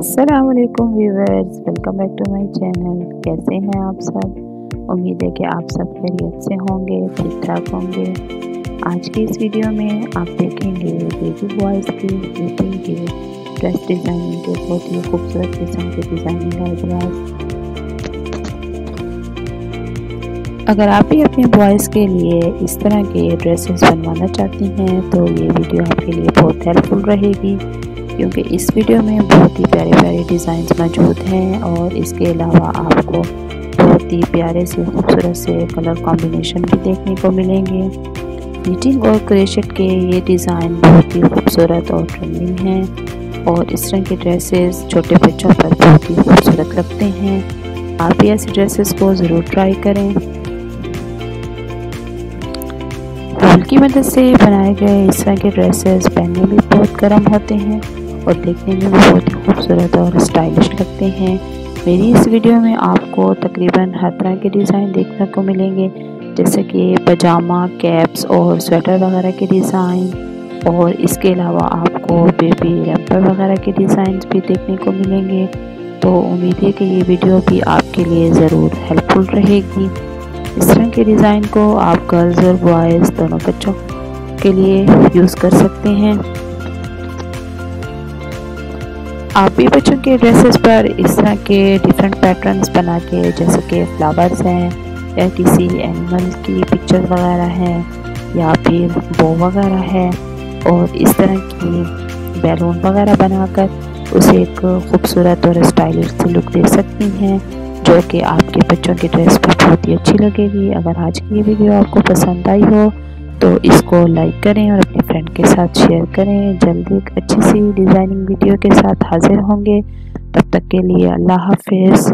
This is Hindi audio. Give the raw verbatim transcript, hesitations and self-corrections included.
अस्सलामुअलैकुम viewers, welcome back to my channel. कैसे हैं आप सब? उम्मीद है कि आप सब खैरियत से होंगे, ठीक ठाक होंगे। आज की इस वीडियो में आप देखेंगे बेबी बॉयज़ की बेटिंग के ड्रेस डिज़ाइनिंग के बहुत ही खूबसूरत किस्म के डिज़ाइनिंग आइडियाज। अगर आप भी अपने बॉयज़ के लिए इस तरह के ड्रेसेस बनवाना चाहती हैं तो ये वीडियो आपके लिए बहुत हेल्पफुल रहेगी, क्योंकि इस वीडियो में बहुत ही प्यारे प्यारे डिज़ाइंस मौजूद हैं और इसके अलावा आपको बहुत ही प्यारे से खूबसूरत से कलर कॉम्बिनेशन भी देखने को मिलेंगे। निटिंग और क्रोशेट के ये डिज़ाइन बहुत ही खूबसूरत और ट्रेंडिंग हैं और इस तरह के ड्रेसेस छोटे बच्चों पर बहुत ही खूबसूरत लगते हैं। आप ये ऐसे ड्रेसेस को ज़रूर ट्राई करें। फूल की मदद से बनाए गए इस तरह के ड्रेसेस पहनने में बहुत गर्म होते हैं और देखने में बहुत ही खूबसूरत और स्टाइलिश लगते हैं। मेरी इस वीडियो में आपको तकरीबन हर तरह के डिज़ाइन देखने को मिलेंगे, जैसे कि पजामा, कैप्स और स्वेटर वगैरह के डिज़ाइन, और इसके अलावा आपको बेबी रैपर वगैरह के डिज़ाइन भी देखने को मिलेंगे। तो उम्मीद है कि ये वीडियो भी आपके लिए ज़रूर हेल्पफुल रहेगी। इस तरह के डिज़ाइन को आप गर्ल्स और बॉयज़ दोनों बच्चों के लिए यूज़ कर सकते हैं। आप भी बच्चों के ड्रेसेस पर इस तरह के डिफरेंट पैटर्न्स बना के, जैसे कि फ्लावर्स हैं या किसी एनिमल की पिक्चर वगैरह है या फिर बो वगैरह है, और इस तरह की बैलून वगैरह बनाकर उसे एक खूबसूरत और स्टाइलिश लुक दे सकती हैं, जो कि आपके बच्चों के ड्रेस पर बहुत ही अच्छी लगेगी। अगर आज की ये वीडियो आपको पसंद आई हो तो इसको लाइक करें और अपने फ्रेंड के साथ शेयर करें। जल्दी एक अच्छी सी डिज़ाइनिंग वीडियो के साथ हाजिर होंगे। तब तक के लिए अल्लाह हाफिज़।